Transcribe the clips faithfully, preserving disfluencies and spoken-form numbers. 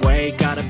way. Gotta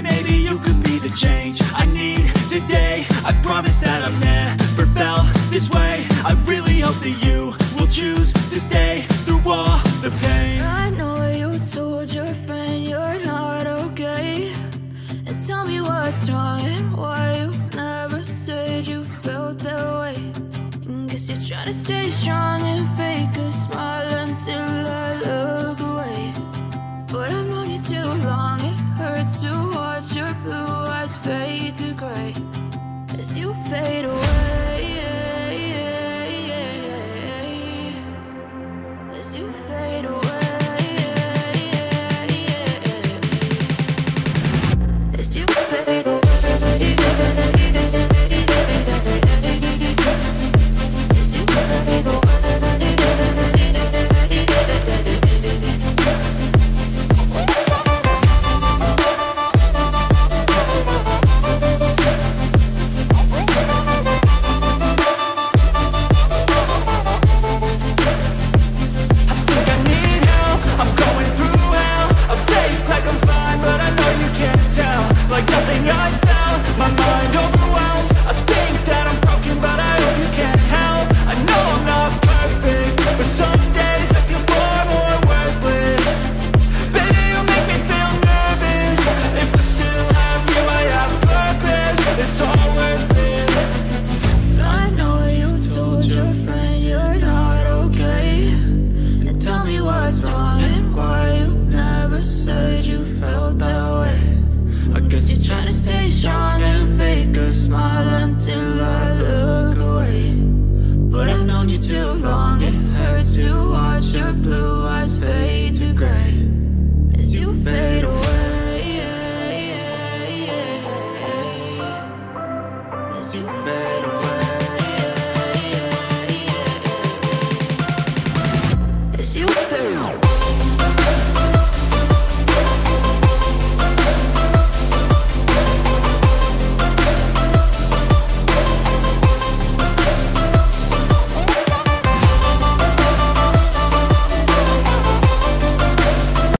maybe you could be the change I need today. I promise that I've never felt this way. I really hope that you will choose to stay through all the pain. I know you told your friend you're not okay, and tell me what's wrong and why you never said you felt that way. You're trying to stay strong and fake a smile until I look away. But I've known you too long, it hurts to watch your blue eyes fade to grey as you fade away. As you fade away. As you fade away. to fail.